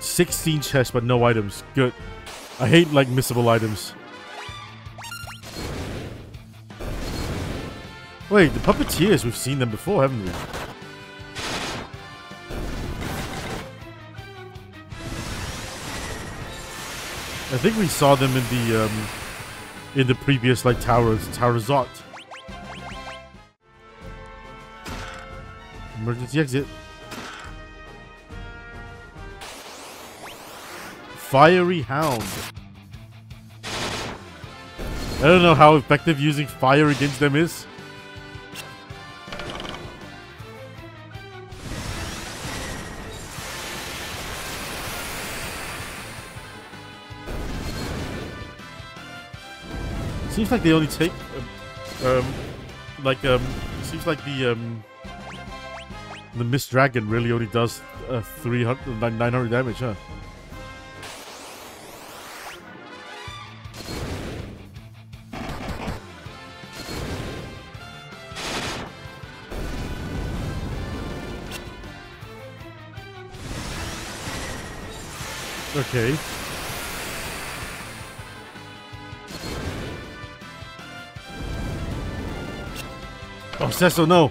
16 chests, but no items. Good. I hate, like, missable items. Wait, the Puppeteers, we've seen them before, haven't we? I think we saw them in the previous, like, Tower of Zot. Emergency exit. Fiery Hound. I don't know how effective using fire against them is. Seems like they only take, seems like the Mist Dragon really only does 900 damage, huh? Okay. Oh, Cecil, no!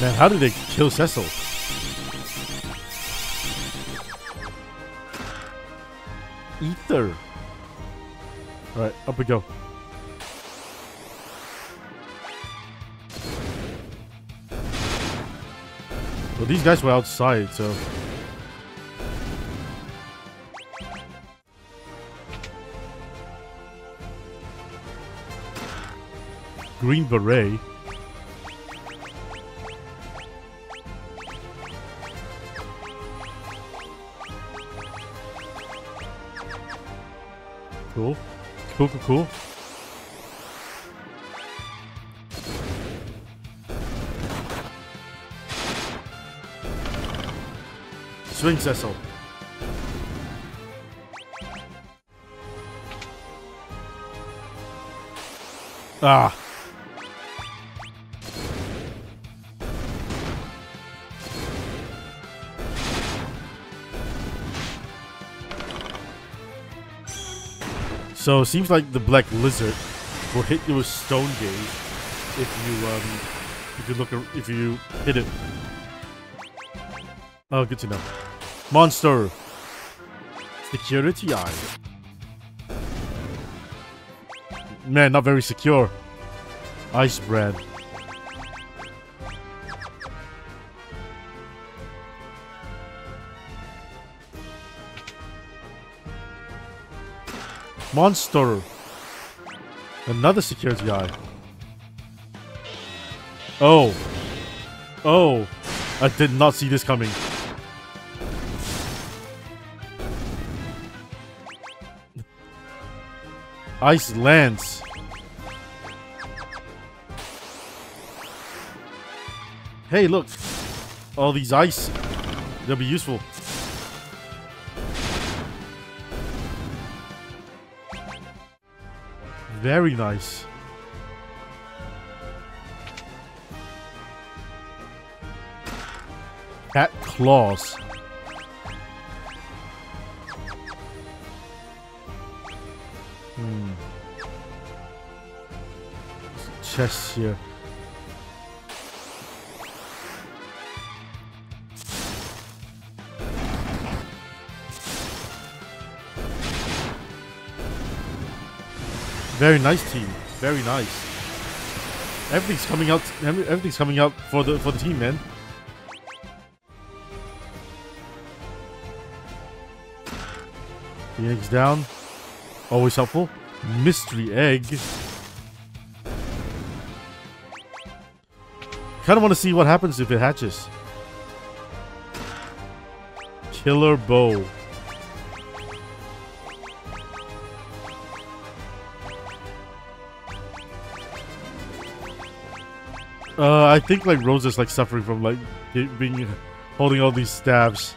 Man, how did they kill Cecil? Ether. Alright, up we go. Well, these guys were outside, so... Green Beret. Cool. Cool, cool, cool. Swing, Cecil. Ah. So it seems like the Black Lizard will hit you with Stone Gaze if you hit it. Oh, good to know. Monster. Security Eye. Man, not very secure. Ice Brand. Monster. Another Security Eye. Oh. Oh. I did not see this coming. Ice Lance. Hey, look. All these ice. They'll be useful. Very nice. Cat Claws. Hmm. There's a chest here. Very nice team. Very nice. Everything's coming out. Everything's coming out for the team, man. The egg's down. Always helpful. Mystery Egg. Kind of want to see what happens if it hatches. Killer Bow. I think like Rosa's like suffering from like being holding all these stabs.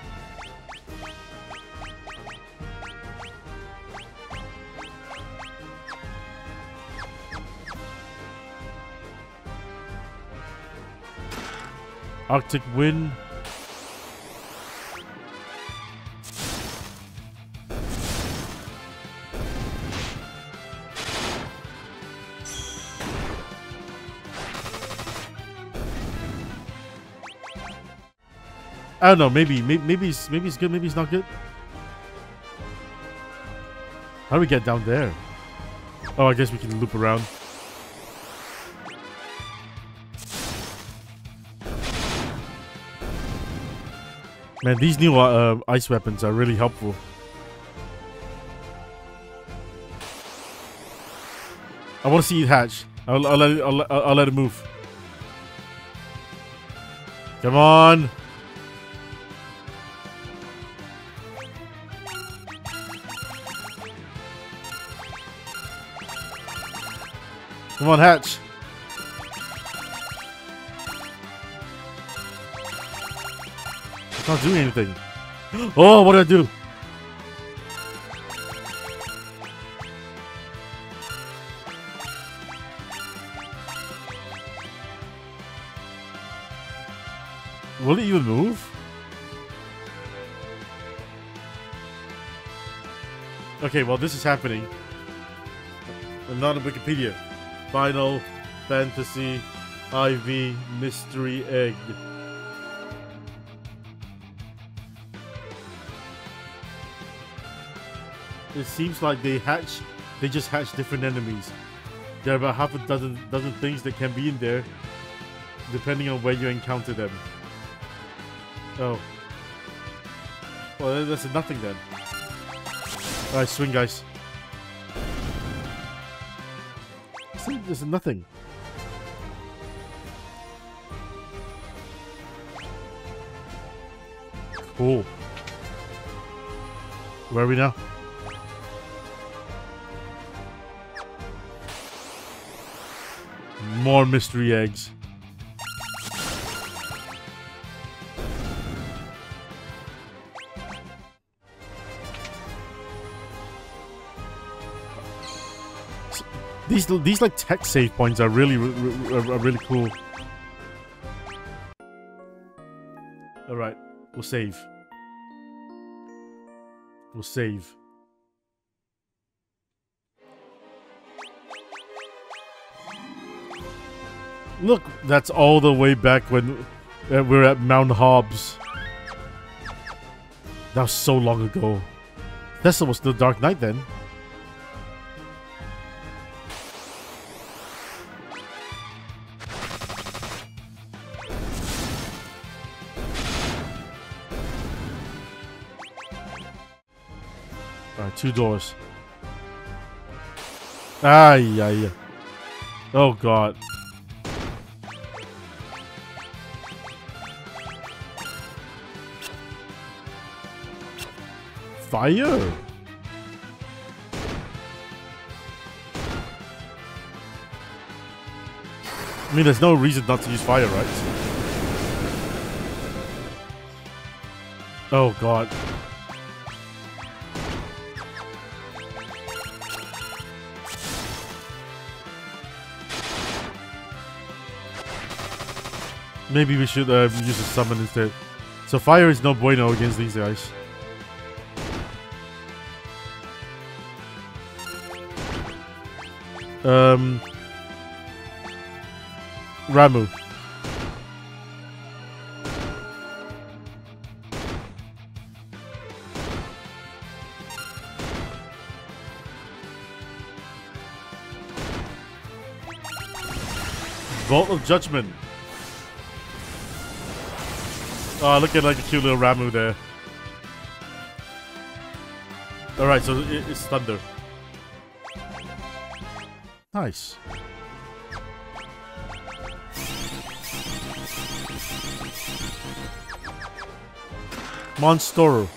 Arctic Wind. I don't know. Maybe it's good. Maybe it's not good. How do we get down there? Oh, I guess we can loop around. Man, these new ice weapons are really helpful. I want to see it hatch. I'll let it move. Come on. Come on, hatch. It's not doing anything. Oh, what did I do? Will it even move? Okay, well, this is happening. I'm not on Wikipedia. Final Fantasy IV Mystery Egg. It seems like they just hatch different enemies. There are about half a dozen things that can be in there, depending on where you encounter them. Oh. Well, that's nothing then. Alright, swing, guys. There's nothing. Cool. Where are we now? More mystery eggs. These like tech save points are really cool. All right, we'll save. We'll save. Look, that's all the way back when we're at Mount Hobs. That was so long ago. Cecil was the Dark Knight then. Two doors. Ay, ay, ay. Oh, God. Fire? I mean, there's no reason not to use fire, right? Oh, God. Maybe we should use a summon instead. So fire is no bueno against these guys. Ramuh. Vault of Judgment. Oh, look at like a cute little Ramuh there. Alright, so it's thunder. Nice. Monstoro.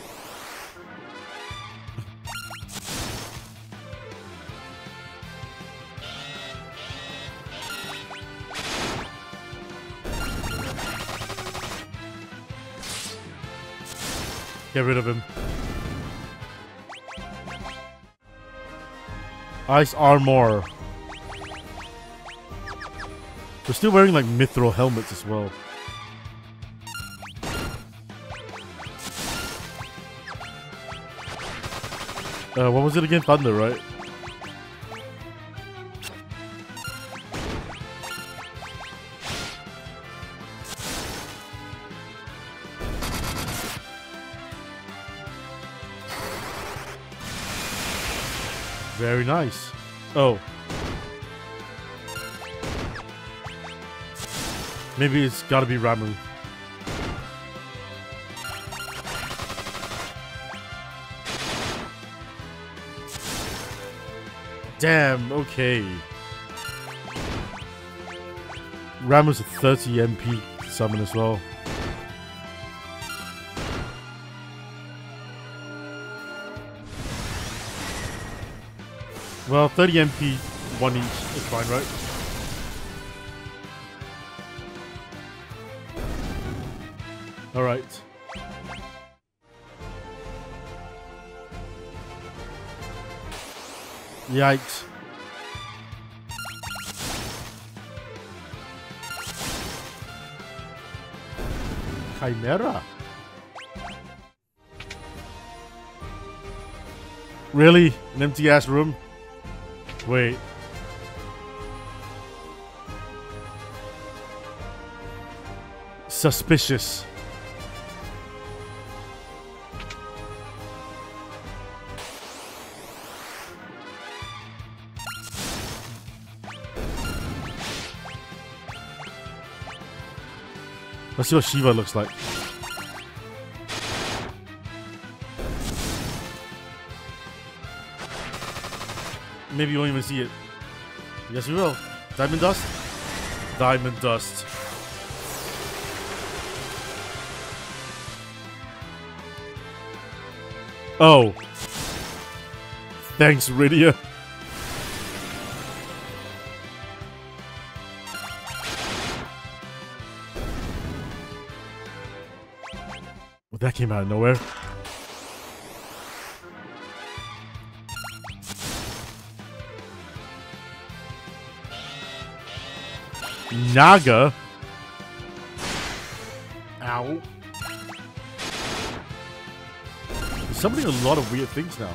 Get rid of him. Ice armor. We're still wearing like Mithril helmets as well. What was it again? Thunder, right? Very nice. Oh. Maybe it's gotta be Ramuh. Damn, okay. Ramuh's a 30 MP summon as well. Well, 30 MP, 1 each is fine, right? Alright. Yikes. Chimera? Really? An empty ass room? Wait. Suspicious. Let's see what Shiva looks like. Maybe you won't even see it. Yes, we will. Diamond Dust? Diamond Dust. Oh. Thanks, Rydia. That came out of nowhere. Naga? Ow. There's somebody doing a lot of weird things now.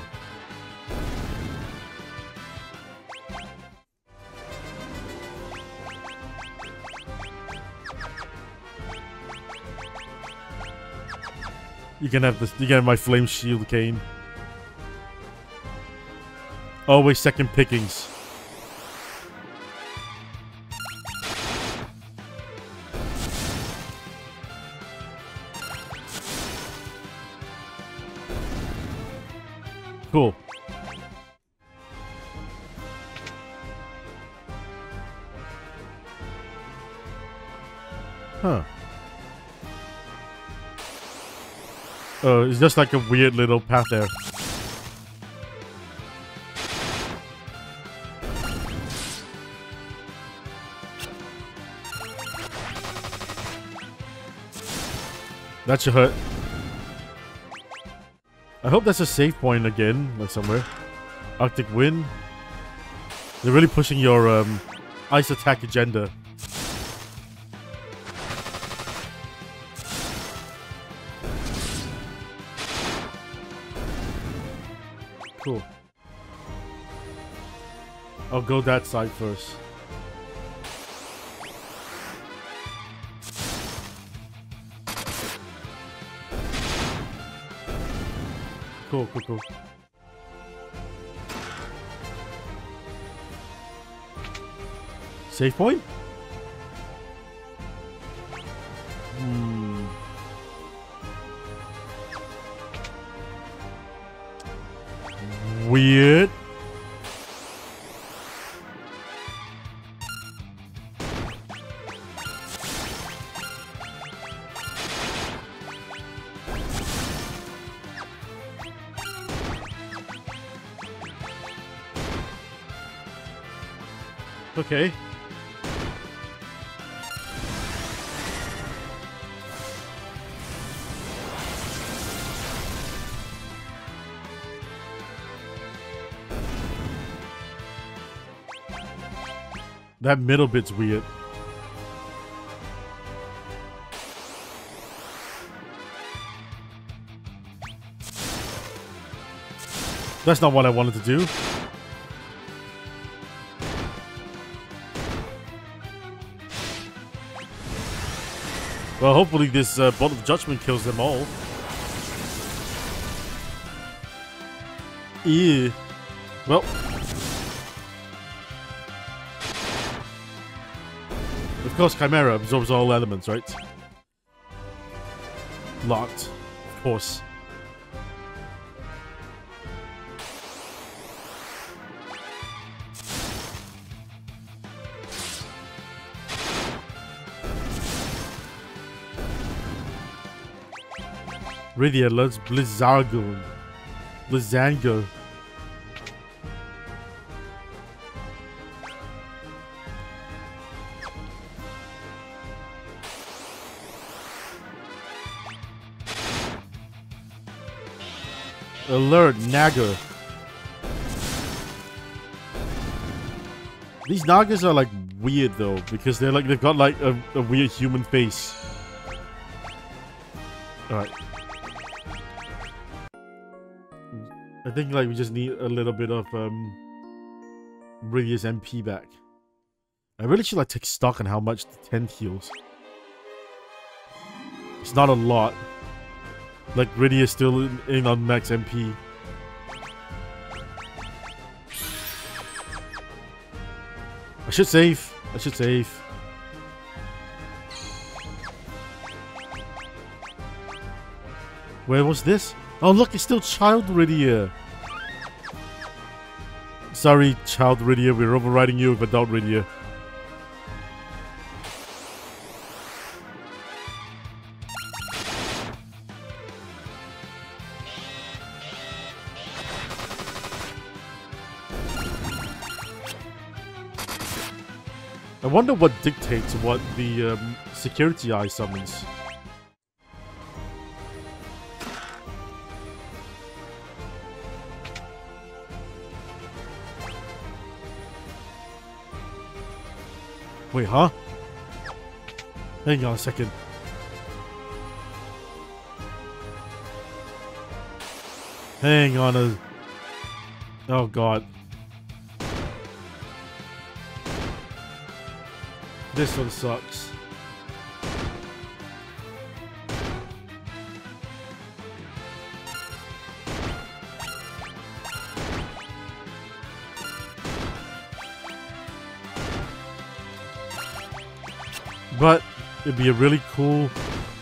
You can have this. You can have my flame shield, Kain. Always second pickings. Cool. Huh. It's just like a weird little path there. That should hurt. I hope that's a save point again, like somewhere. Arctic Wind. They're really pushing your ice attack agenda. Cool. I'll go that side first. Cool, cool, cool. Save point? Weird. Okay. That middle bit's weird. That's not what I wanted to do. Well, hopefully this Vault of Judgment kills them all. Ew. Well. Of course, Chimera absorbs all elements, right? Locked. Of course. Rydia loves Blizzargo. Blizzango. Alert, Naga. These Nagas are like weird though, because they're like, they've got like a weird human face. Alright. I think like we just need a little bit of Rydia's MP back. I really should like take stock on how much the 10 heals. It's not a lot. Like Rydia is still in on max MP. I should save. I should save. Where was this? Oh look, it's still Child Rydia. Sorry, Child Rydia, we're overriding you with Adult Rydia. I wonder what dictates what the Security Eye summons. Wait, huh? Hang on a second. Hang on a... Oh god. This one sucks. But it'd be a really cool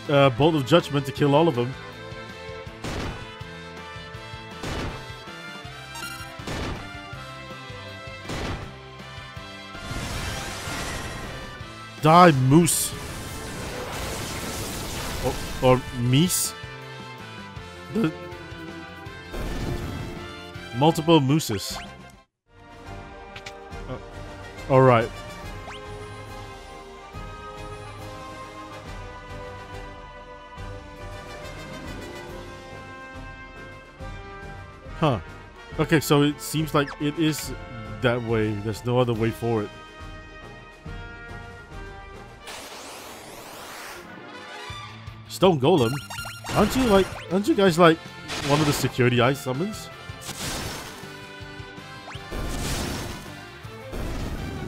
Bolt of Judgment to kill all of them. Die, Moose. Or Meese. Multiple Mooses. Alright. Huh. Okay, so it seems like it is that way. There's no other way for it. Stone Golem? Aren't you guys like one of the Security Eye summons?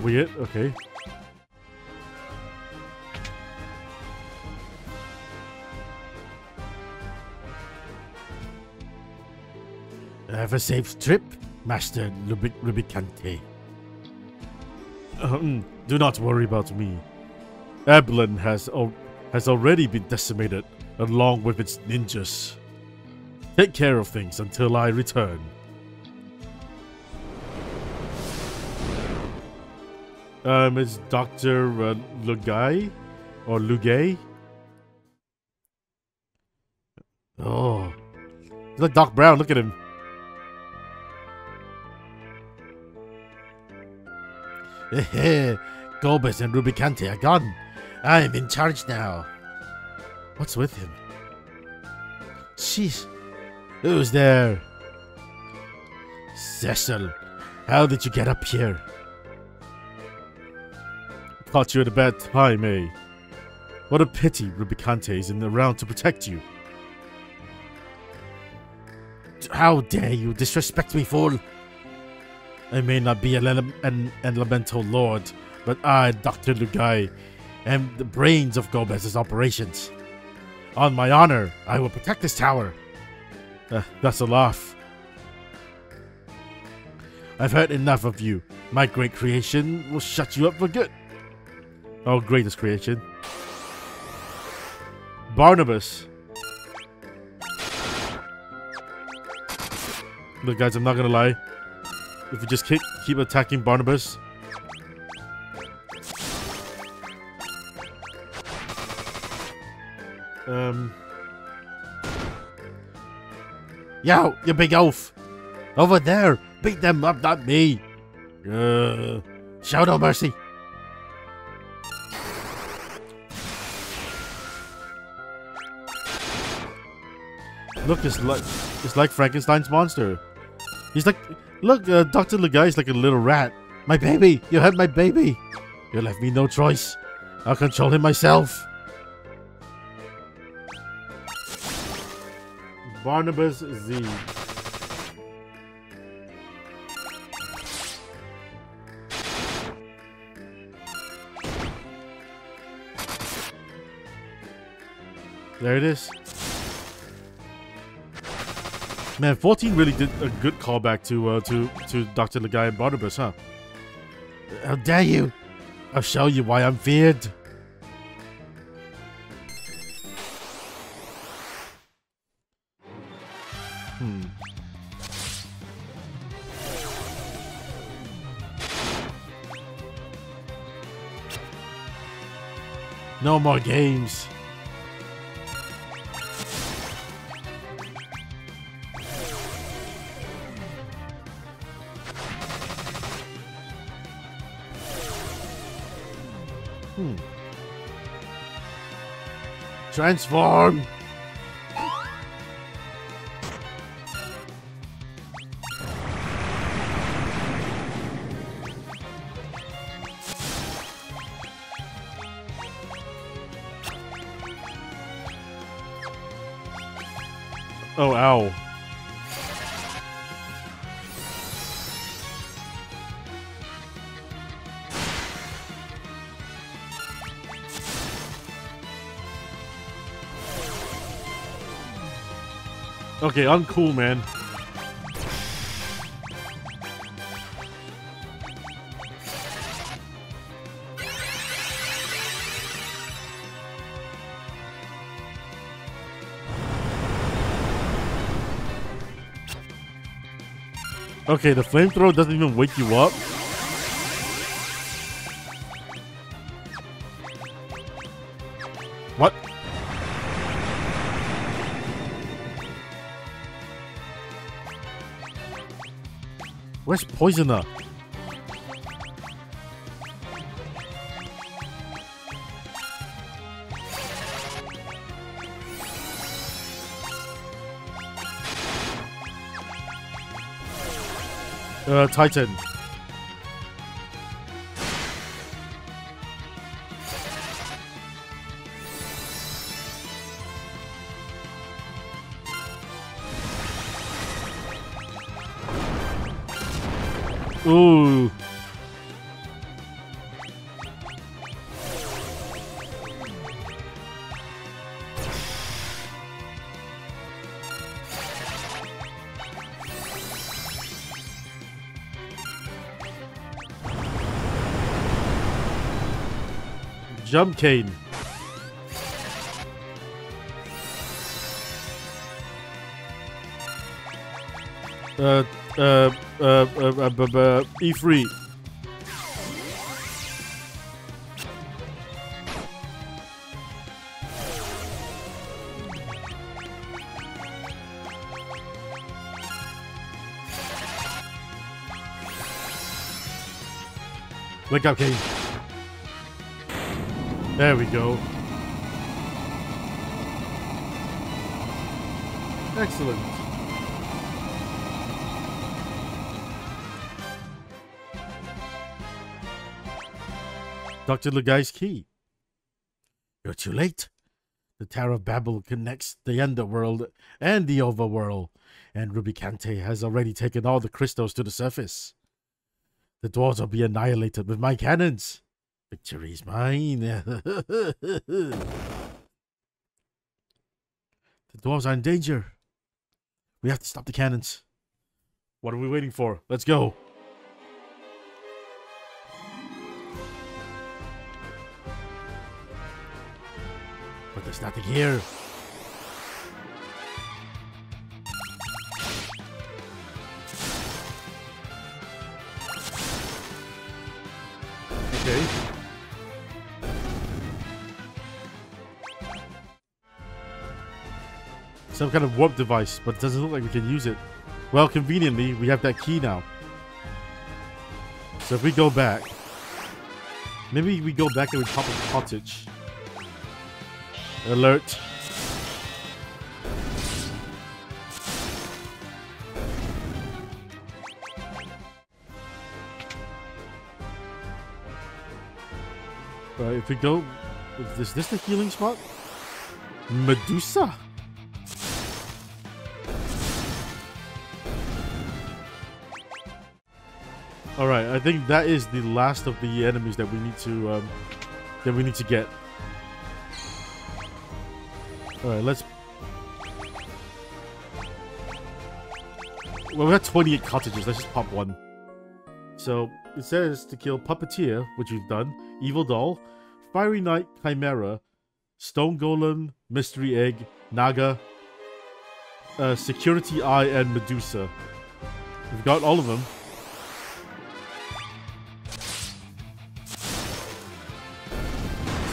Weird, okay. Have a safe trip, Master Rubicante. Do not worry about me. Eblan has already been decimated, along with its ninjas. Take care of things until I return. It's Dr. Lugae? Or Lugae? Oh. He's like Doc Brown, look at him. Golbez and Rubicante are gone. I am in charge now. What's with him? Jeez. Who's there? Cecil, how did you get up here? Caught you at a bad time, eh? What a pity Rubicante isn't around to protect you. How dare you disrespect me, fool! I may not be an elemental lord, but I, Dr. Lugae, am the brains of Gomez's operations. On my honor, I will protect this tower. That's a laugh. I've heard enough of you. My great creation will shut you up for good. Oh, greatest creation. Barnabas. Look, guys, I'm not gonna lie. If we just keep attacking Barnabas. Yo, you big elf! Over there! Beat them up, not me! Show no mercy! Look, it's like Frankenstein's monster. He's like, look, Dr. Lugae is like a little rat. My baby! You had my baby! You left me no choice. I'll control him myself. Barnabas Z. There it is. Man, 14 really did a good callback to Dr. Lugae and Barnabas, huh? How dare you! I'll show you why I'm feared. No more games. Transform. Oh, ow. Okay, uncool, man. Okay, the flamethrower doesn't even wake you up. What? Where's Poisoner? Titan. Ooh. Jump Kain. E3. Wake up, Kain. There we go. Excellent. Dr. Lugae's key. You're too late. The Tower of Babel connects the Underworld and the Overworld, and Rubicante has already taken all the crystals to the surface. The dwarves will be annihilated with my cannons. Victory is mine. The dwarves are in danger. We have to stop the cannons. What are we waiting for? Let's go. But there's nothing here. Okay. Some kind of warp device, but it doesn't look like we can use it. Well, conveniently, we have that key now. So if we go back, maybe we go back and we pop a cottage. Alert. Right, if we go... Is this the healing spot? Medusa? All right, I think that is the last of the enemies that we need to get. All right, let's. Well, we have 28 cottages. Let's just pop one. So it says to kill Puppeteer, which we've done. Evil Doll, Fiery Knight, Chimera, Stone Golem, Mystery Egg, Naga, Security Eye, and Medusa. We've got all of them.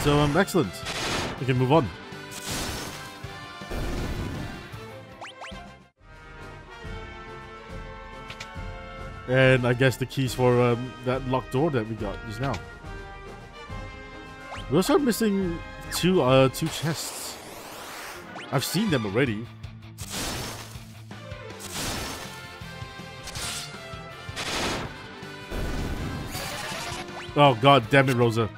So, excellent. We can move on. And I guess the keys for that locked door that we got just now. We also are missing two chests. I've seen them already. Oh, god damn it, Rosa.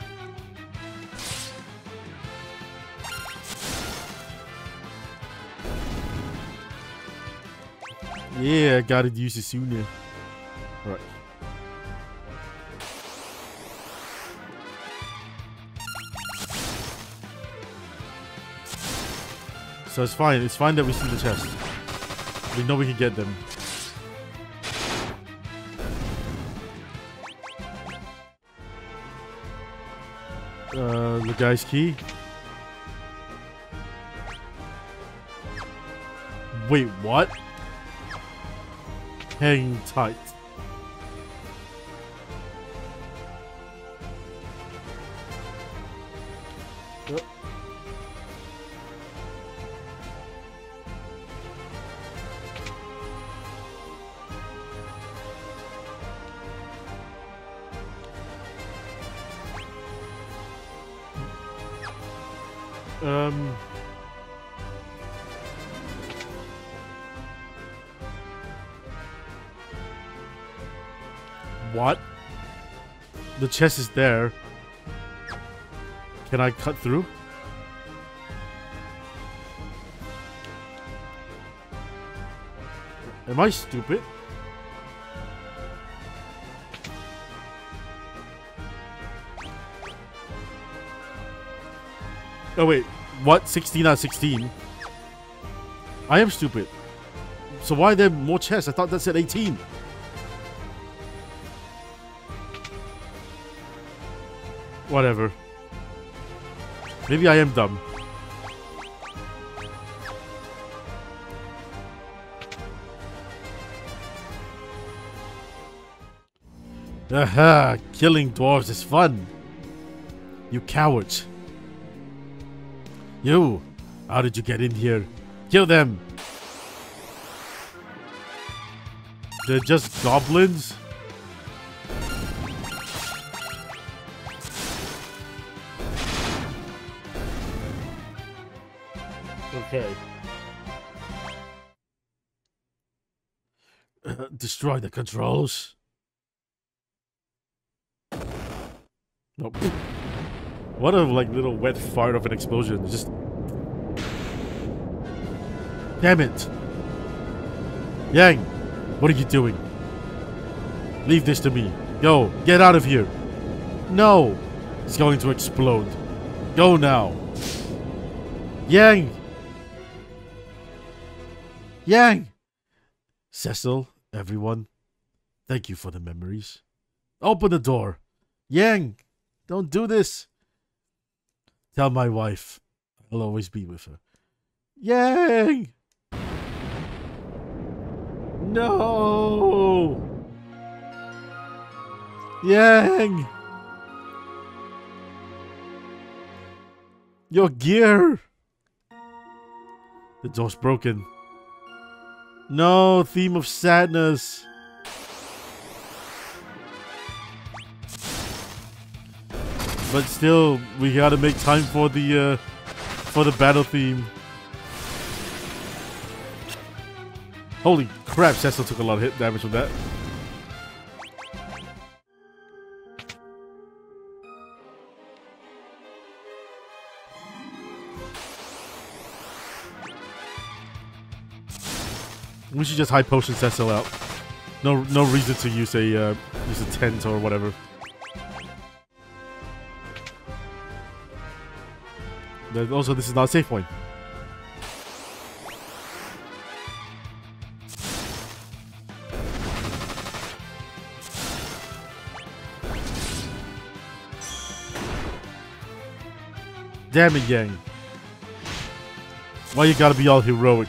Yeah, gotta use it sooner. Alright. So it's fine. It's fine that we see the chest. We know we can get them. The guy's key. Wait, what? Hang tight. What? The chest is there. Can I cut through? Am I stupid? Oh wait, what? 16 out of 16? I am stupid. So why are there more chests? I thought that said 18. Whatever. Maybe I am dumb. Aha! Killing dwarves is fun! You cowards! You! How did you get in here? Kill them! They're just goblins? Okay. Destroy the controls. Nope. What a like little wet fart of an explosion. Just Damn it. Yang, what are you doing? Leave this to me. Go, get out of here. No. It's going to explode. Go now. Yang. Yang. Cecil, everyone. Thank you for the memories. Open the door. Yang, don't do this. Tell my wife I'll always be with her. Yang! No! Yang! Your gear! The door's broken. No, theme of sadness. But still, we gotta make time for the battle theme. Holy crap, Cecil took a lot of hit damage from that. We should just high potion Cecil out. No reason to use a tent or whatever. Also, this is not a safe point. Damn it, Yang. Why you gotta be all heroic?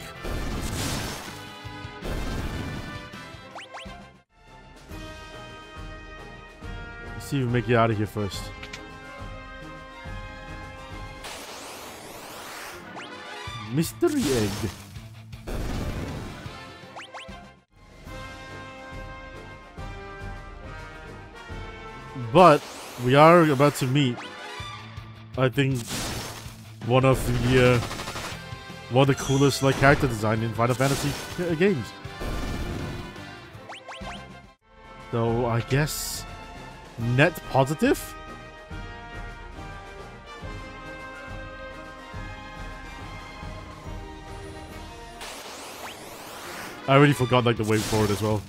Let's see if we make it out of here first. Mystery Egg. But we are about to meet, I think, one of the coolest like character design in Final Fantasy games. So I guess net positive. I already forgot like the way forward as well.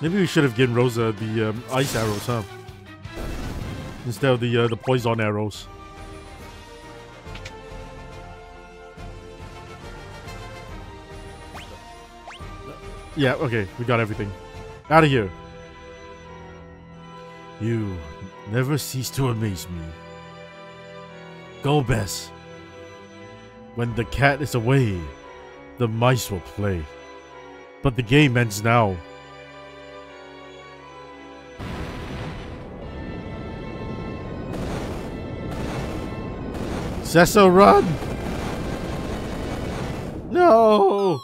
Maybe we should have given Rosa the ice arrows, huh? Instead of the poison arrows. Yeah, okay, we got everything. Out of here. You never cease to amaze me. Go, Bess. When the cat is away, the mice will play. But the game ends now. Cecil, run! No!